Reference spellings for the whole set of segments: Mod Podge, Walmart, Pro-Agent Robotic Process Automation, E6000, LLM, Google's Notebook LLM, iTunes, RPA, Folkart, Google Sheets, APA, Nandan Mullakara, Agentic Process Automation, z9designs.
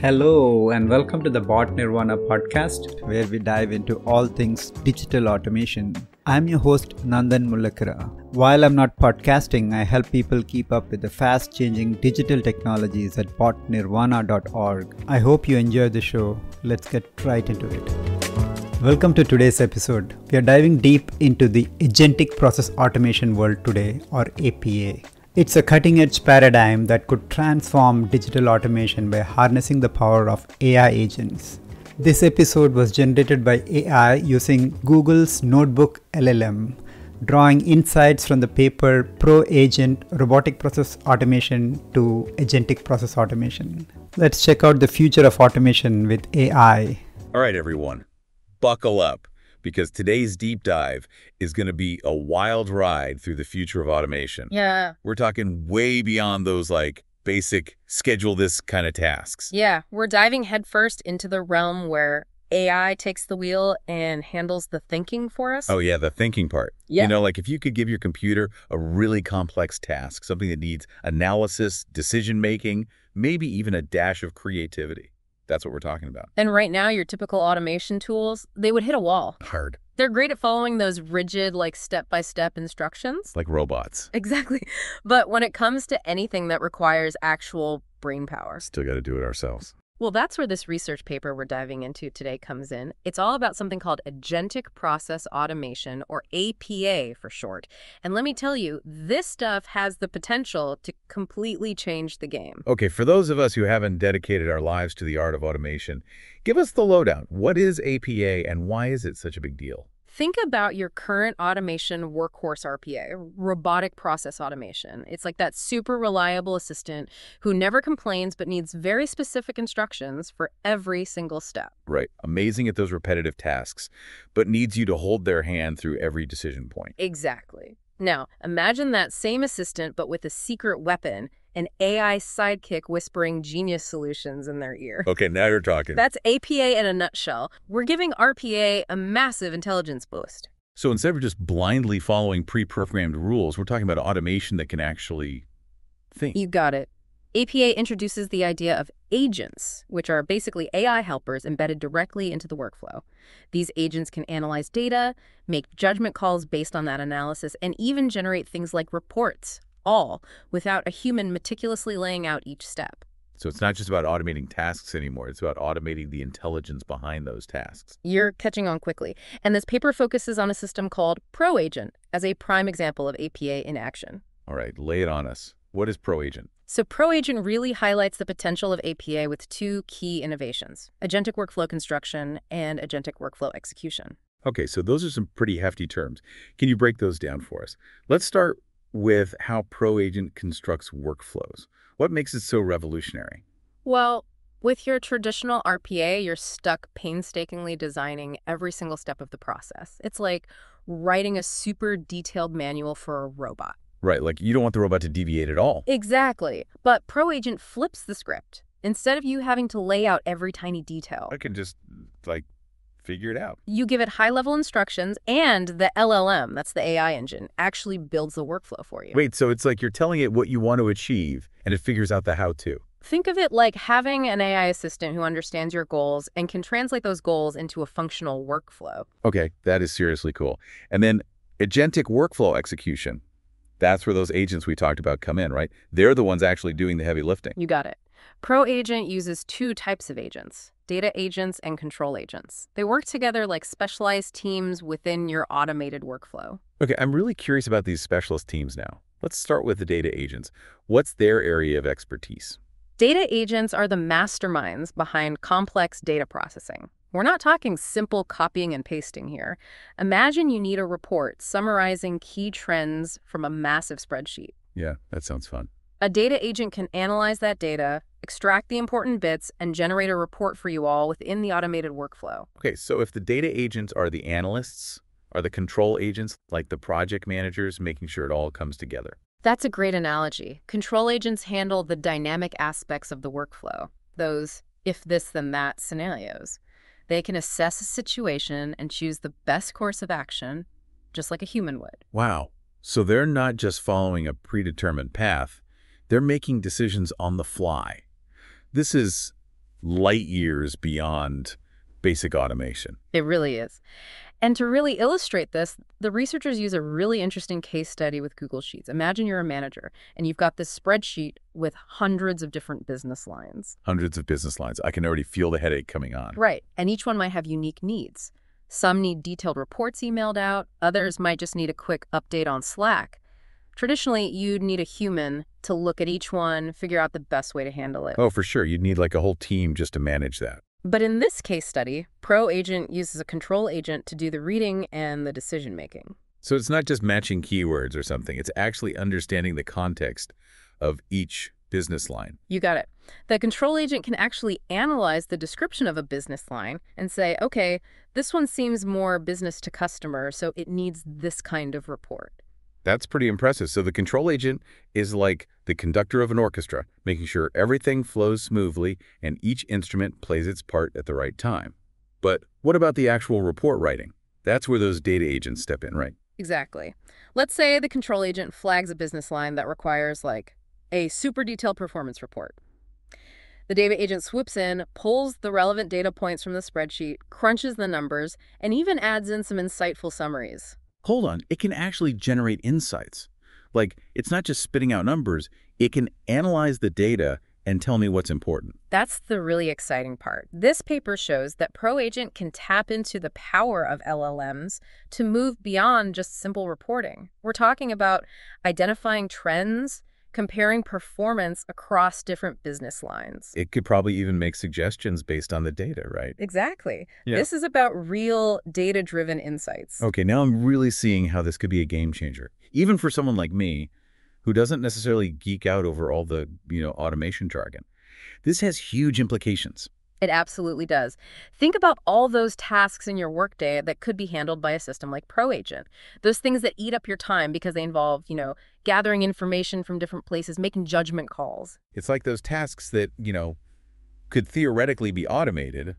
Hello and welcome to the Bot Nirvana podcast, where we dive into all things digital automation. I'm your host Nandan Mullakara. While I'm not podcasting, I help people keep up with the fast changing digital technologies at botnirvana.org. I hope you enjoy the show. Let's get right into it. Welcome to today's episode. We are diving deep into the agentic process automation world today, or APA. It's a cutting-edge paradigm that could transform digital automation by harnessing the power of AI agents. This episode was generated by AI using Google's Notebook LLM, drawing insights from the paper Pro-Agent Robotic Process Automation to Agentic Process Automation. Let's check out the future of automation with AI. All right, everyone, buckle up, because today's deep dive is going to be a wild ride through the future of automation. Yeah. We're talking way beyond those like basic schedule this kind of tasks. Yeah, we're diving headfirst into the realm where AI takes the wheel and handles the thinking for us. Oh yeah, the thinking part. Yeah. You know, like if you could give your computer a really complex task, something that needs analysis, decision making, maybe even a dash of creativity. That's what we're talking about. And right now, your typical automation tools, they would hit a wall. Hard. They're great at following those rigid, like step-by-step instructions. Like robots. Exactly. But when it comes to anything that requires actual brain power, still got to do it ourselves. Well, that's where this research paper we're diving into today comes in. It's all about something called Agentic Process Automation, or APA for short. And let me tell you, this stuff has the potential to completely change the game. Okay, for those of us who haven't dedicated our lives to the art of automation, give us the lowdown. What is APA and why is it such a big deal? Think about your current automation workhorse RPA, robotic process automation. It's like that super reliable assistant who never complains but needs very specific instructions for every single step. Right. Amazing at those repetitive tasks, but needs you to hold their hand through every decision point. Exactly. Now, imagine that same assistant but with a secret weapon, an AI sidekick whispering genius solutions in their ear. Okay, now you're talking. That's APA in a nutshell. We're giving RPA a massive intelligence boost. So instead of just blindly following pre-programmed rules, we're talking about automation that can actually think. You got it. APA introduces the idea of agents, which are basically AI helpers embedded directly into the workflow. These agents can analyze data, make judgment calls based on that analysis, and even generate things like reports, all without a human meticulously laying out each step. So it's not just about automating tasks anymore. It's about automating the intelligence behind those tasks. You're catching on quickly. And this paper focuses on a system called ProAgent as a prime example of APA in action. All right, lay it on us. What is ProAgent? So ProAgent really highlights the potential of APA with two key innovations: agentic workflow construction and agentic workflow execution. Okay, so those are some pretty hefty terms. Can you break those down for us? Let's start with how ProAgent constructs workflows. What makes it so revolutionary? Well, with your traditional RPA, you're stuck painstakingly designing every single step of the process. It's like writing a super detailed manual for a robot. Right, like you don't want the robot to deviate at all. Exactly. But ProAgent flips the script. Instead of you having to lay out every tiny detail, I can just like figure it out. You give it high-level instructions, and the LLM, that's the AI engine, actually builds the workflow for you. Wait, so it's like you're telling it what you want to achieve, and it figures out the how-to. Think of it like having an AI assistant who understands your goals and can translate those goals into a functional workflow. Okay, that is seriously cool. And then agentic workflow execution. That's where those agents we talked about come in, right? They're the ones actually doing the heavy lifting. You got it. ProAgent uses two types of agents: data agents and control agents. They work together like specialized teams within your automated workflow. Okay, I'm really curious about these specialist teams now. Let's start with the data agents. What's their area of expertise? Data agents are the masterminds behind complex data processing. We're not talking simple copying and pasting here. Imagine you need a report summarizing key trends from a massive spreadsheet. Yeah, that sounds fun. A data agent can analyze that data, extract the important bits, and generate a report for you all within the automated workflow. Okay, so if the data agents are the analysts, are the control agents like the project managers making sure it all comes together? That's a great analogy. Control agents handle the dynamic aspects of the workflow, those if this then that scenarios. They can assess a situation and choose the best course of action, just like a human would. Wow. So they're not just following a predetermined path. They're making decisions on the fly. This is light years beyond basic automation. It really is. And to really illustrate this, the researchers use a really interesting case study with Google Sheets. Imagine you're a manager and you've got this spreadsheet with hundreds of different business lines. Hundreds of business lines. I can already feel the headache coming on. Right. And each one might have unique needs. Some need detailed reports emailed out. Others might just need a quick update on Slack. Traditionally, you'd need a human to look at each one, figure out the best way to handle it. Oh, for sure. You'd need like a whole team just to manage that. But in this case study, Pro-Agent uses a control agent to do the reading and the decision-making. So it's not just matching keywords or something. It's actually understanding the context of each business line. You got it. The control agent can actually analyze the description of a business line and say, okay, this one seems more business to customer, so it needs this kind of report. That's pretty impressive. So the control agent is like the conductor of an orchestra, making sure everything flows smoothly and each instrument plays its part at the right time. But what about the actual report writing? That's where those data agents step in, right? Exactly. Let's say the control agent flags a business line that requires like a super detailed performance report. The data agent swoops in, pulls the relevant data points from the spreadsheet, crunches the numbers, and even adds in some insightful summaries. Hold on, it can actually generate insights. Like, it's not just spitting out numbers, it can analyze the data and tell me what's important. That's the really exciting part. This paper shows that Pro-Agent can tap into the power of LLMs to move beyond just simple reporting. We're talking about identifying trends, comparing performance across different business lines. It could probably even make suggestions based on the data, right? Exactly. Yeah. This is about real data-driven insights. Okay, now I'm really seeing how this could be a game changer. Even for someone like me, who doesn't necessarily geek out over all the, automation jargon. This has huge implications. It absolutely does. Think about all those tasks in your workday that could be handled by a system like Pro-Agent. Those things that eat up your time because they involve, gathering information from different places, making judgment calls. It's like those tasks that, could theoretically be automated,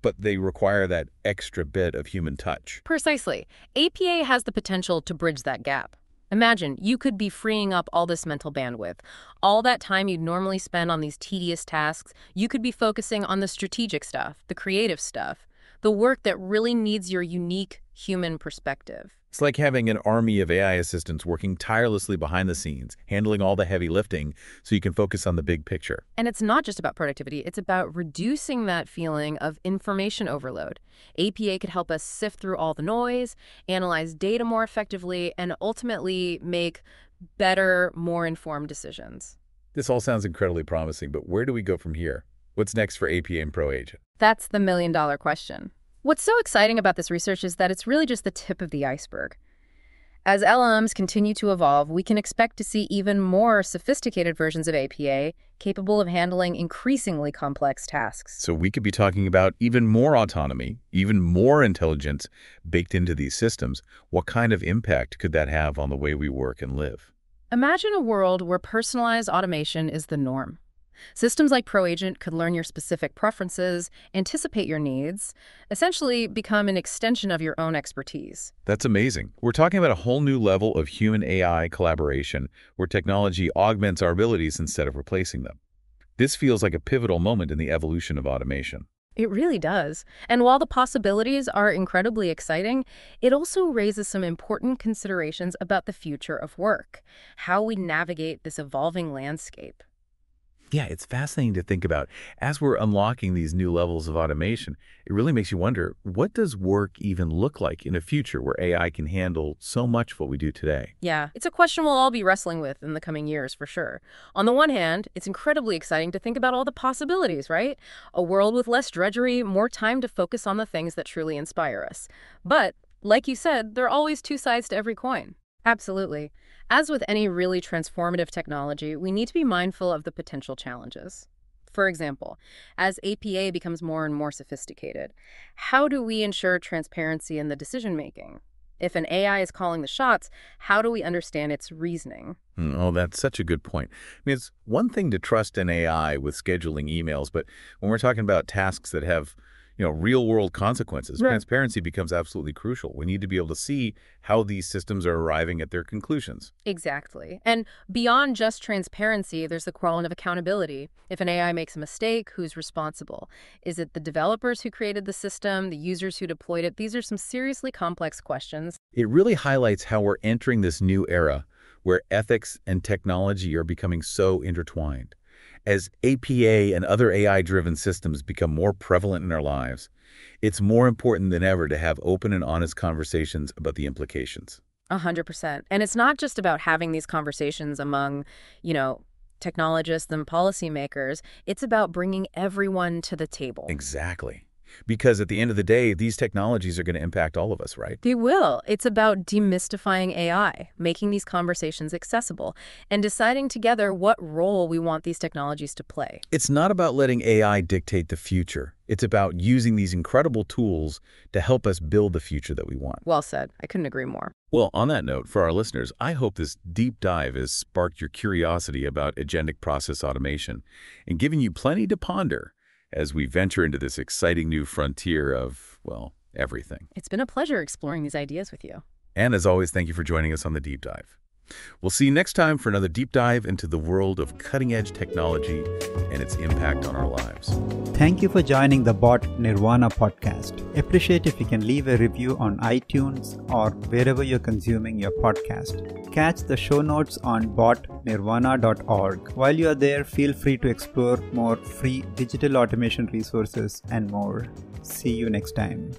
but they require that extra bit of human touch. Precisely. APA has the potential to bridge that gap. Imagine, you could be freeing up all this mental bandwidth. All that time you'd normally spend on these tedious tasks, you could be focusing on the strategic stuff, the creative stuff, the work that really needs your unique human perspective. It's like having an army of AI assistants working tirelessly behind the scenes, handling all the heavy lifting so you can focus on the big picture. And it's not just about productivity. It's about reducing that feeling of information overload. APA could help us sift through all the noise, analyze data more effectively, and ultimately make better, more informed decisions. This all sounds incredibly promising, but where do we go from here? What's next for APA and Pro-Agent? That's the million-dollar question. What's so exciting about this research is that it's really just the tip of the iceberg. As LLMs continue to evolve, we can expect to see even more sophisticated versions of APA capable of handling increasingly complex tasks. So we could be talking about even more autonomy, even more intelligence baked into these systems. What kind of impact could that have on the way we work and live? Imagine a world where personalized automation is the norm. Systems like Pro-Agent could learn your specific preferences, anticipate your needs, essentially become an extension of your own expertise. That's amazing. We're talking about a whole new level of human-AI collaboration where technology augments our abilities instead of replacing them. This feels like a pivotal moment in the evolution of automation. It really does. And while the possibilities are incredibly exciting, it also raises some important considerations about the future of work, how we navigate this evolving landscape. Yeah, it's fascinating to think about. As we're unlocking these new levels of automation, it really makes you wonder, what does work even look like in a future where AI can handle so much of what we do today? Yeah, it's a question we'll all be wrestling with in the coming years, for sure. On the one hand, it's incredibly exciting to think about all the possibilities, right? A world with less drudgery, more time to focus on the things that truly inspire us. But, like you said, there are always two sides to every coin. Absolutely. As with any really transformative technology, we need to be mindful of the potential challenges. For example, as APA becomes more and more sophisticated, how do we ensure transparency in the decision-making? If an AI is calling the shots, how do we understand its reasoning? Oh, that's such a good point. It's one thing to trust an AI with scheduling emails, but when we're talking about tasks that have real-world consequences. Right. Transparency becomes absolutely crucial. We need to be able to see how these systems are arriving at their conclusions. Exactly. And beyond just transparency, there's the question of accountability. If an AI makes a mistake, who's responsible? Is it the developers who created the system, the users who deployed it? These are some seriously complex questions. It really highlights how we're entering this new era where ethics and technology are becoming so intertwined. As APA and other AI-driven systems become more prevalent in our lives, it's more important than ever to have open and honest conversations about the implications. 100%. And it's not just about having these conversations among, technologists and policymakers. It's about bringing everyone to the table. Exactly. Because at the end of the day, these technologies are going to impact all of us, right? They will. It's about demystifying AI, making these conversations accessible, and deciding together what role we want these technologies to play. It's not about letting AI dictate the future. It's about using these incredible tools to help us build the future that we want. Well said. I couldn't agree more. Well, on that note, for our listeners, I hope this deep dive has sparked your curiosity about agentic process automation and given you plenty to ponder as we venture into this exciting new frontier of, well, everything. It's been a pleasure exploring these ideas with you. And as always, thank you for joining us on the Deep Dive. We'll see you next time for another deep dive into the world of cutting-edge technology and its impact on our lives. Thank you for joining the Bot Nirvana podcast. Appreciate if you can leave a review on iTunes or wherever you're consuming your podcast. Catch the show notes on botnirvana.org. While you are there, feel free to explore more free digital automation resources and more. See you next time.